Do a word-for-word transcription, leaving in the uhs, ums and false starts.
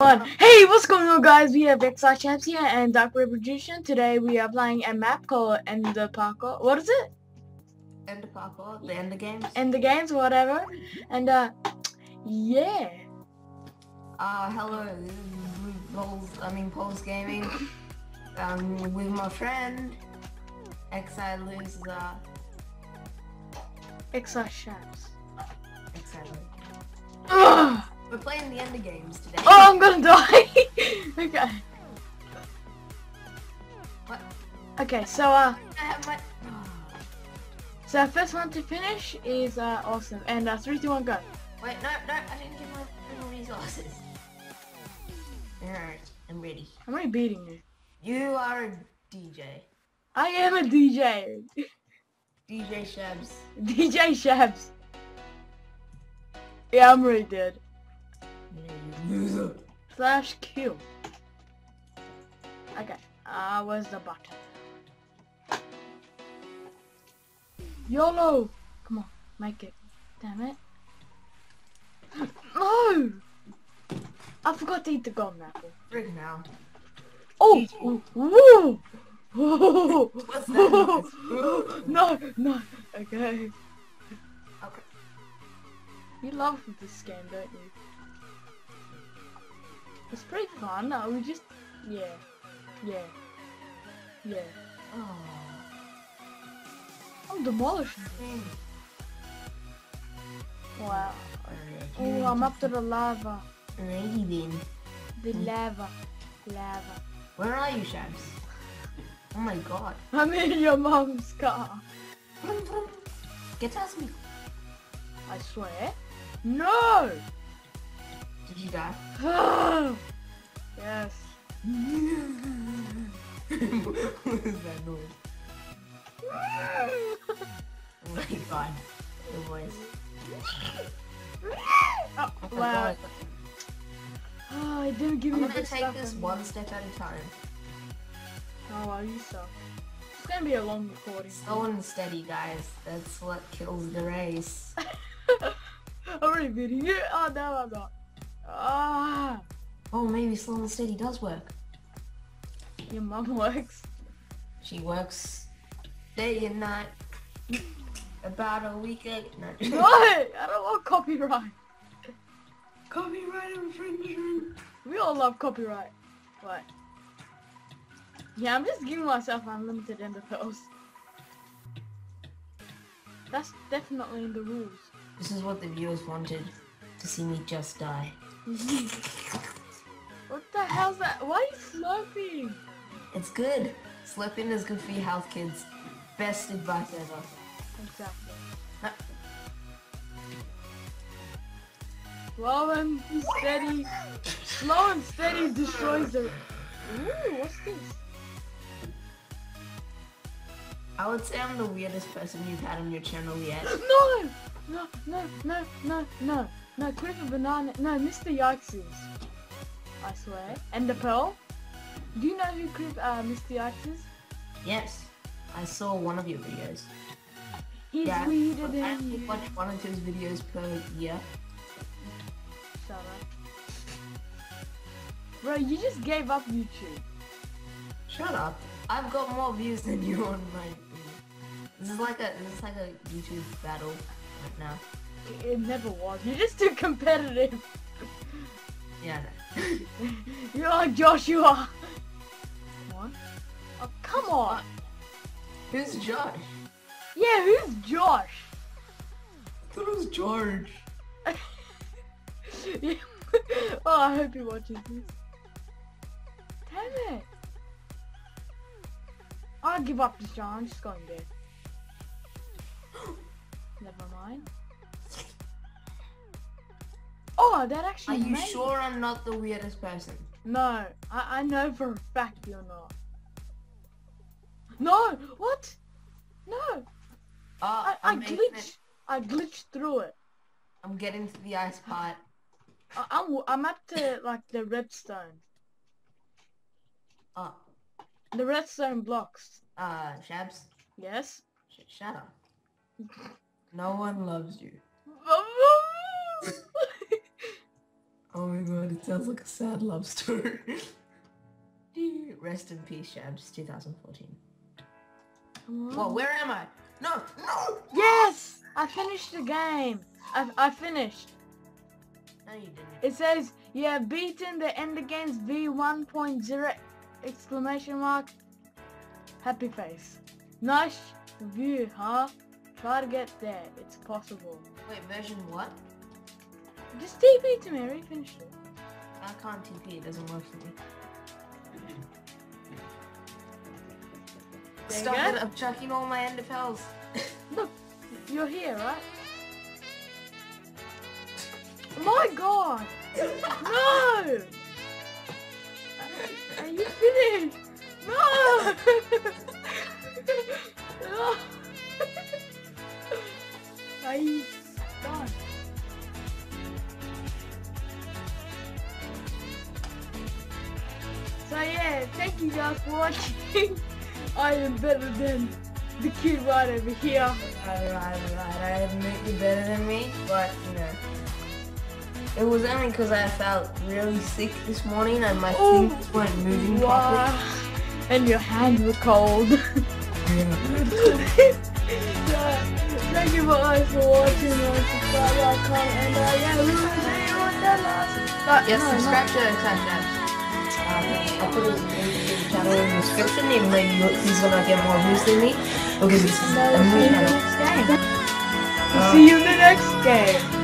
Hey, what's going on, guys? We have Mister Yikes here and Dark Reproduction. Today we are playing a map called Ender Parkour. What is it? Ender Parkour, the Ender Games. Ender Games, whatever. And uh, yeah. Uh, hello. This is Pulse. I mean Pulse Gaming. Um, with my friend Mister Loser. Mister Shabz. Exactly. Ugh. We're playing the Ender Games today. Oh, I'm gonna die! Okay. What? Okay, so, uh... I have my... So, first one to finish is, uh, awesome. And, uh, three, two, one, go. Wait, no, no, I didn't get my resources. Alright, I'm ready. I'm already beating you. You are a D J. I am a D J. D J Shabz. D J Shabz. Yeah, I'm really dead. Slash Q. Okay, uh, where's the button? YOLO! Come on, make it. Damn it. No! I forgot to eat the golden apple. Friggin' now. Oh! Woo! Woo! What's that? No, no. Okay. Okay. You love this game, don't you? It's pretty fun, no, we just, yeah, yeah, yeah. Oh. I'm demolishing things. Wow. Oh, I'm up to the lava. Alrighty then. The lava, lava. Where are you, Shabz? Oh my god. I'm in your mom's car. Get past me. I swear. No! Did you die? Oh, yes. What is that noise? Oh my god. The voice. Oh, oh wow. Oh, I didn't give I'm you I'm gonna take stuff this one step at a time. Oh wow, you suck. It's gonna be a long recording. Slow and steady, guys. That's what kills the race. I'm already beating you. Oh no, I'm not. Ah! Oh, maybe slow and steady does work. Your mum works. She works day and night. About a weekend. No. What? I don't want copyright. Copyright infringement. We all love copyright. What? Yeah, I'm just giving myself unlimited ender pearls. That's definitely in the rules. This is what the viewers wanted. To see me just die. What the hell's that? Why are you slurping? It's good. Slurping is good for your health, kids. Best advice ever. Exactly. No. Slow and steady. Slow and steady destroys the... Ooh, what's this? I would say I'm the weirdest person you've had on your channel yet. No! No, no, no, no, no. No, Cliff of Banana, no, Mister Yikes is. I swear. And the Pearl? Do you know who Cliff, uh, Mister Yikes is? Yes. I saw one of your videos. He's yeah, weirder than I you. I watch one of his videos per year. Shut up. Bro, you just gave up YouTube. Shut up. I've got more views than you on my... This is like a, this is like a YouTube battle right now. It never was. You're just too competitive. Yeah, I know. You're like Joshua. What? Oh, come on. Who's Josh? Yeah, who's Josh? I thought it was George. Yeah. Oh, I hope he watches this. Damn it. I'll give up this John. I'm just going there. Never mind. Oh, that actually Are you amazing. Sure I'm not the weirdest person? No, I, I know for a fact you're not. No, what? No. Uh, I, I glitched. I glitched through it. I'm getting to the ice part. I, I'm, I'm up to like the redstone. Oh. The redstone blocks. Uh, Shabz? Yes? Sh shut up. No one loves you. Oh my god, it sounds like a sad love story. Rest in peace, Shabz, two thousand fourteen. Well, where am I? No, no! Yes! I finished the game. I, I finished. No, you didn't. It says, you have beaten the Ender Games v one point oh! Exclamation mark. Happy face. Nice view, huh? Try to get there. It's possible. Wait, version what? Just T P to me. Refinish it. I can't T P. It doesn't work for me. Stop it, I'm chucking all my Ender Pearls. Look, you're here, right? My god! No! Are you finished? No! No! Are you done? So yeah, thank you guys for watching. I am better than the kid right over here. Alright, alright, right. I admit you're better than me, but you know. It was only because I felt really sick this morning and my Ooh, fingers weren't moving wow. properly. And your hands were cold. Yeah. So, thank you guys for watching. Subscribe, like, comment, and uh, yeah, we will see you on the last. But, yes, no, subscribe no. to Shabz. Um, I'll put a link to the channel in the description, even though he's gonna get more views than me, because it's a new channel. We'll see you in the next game.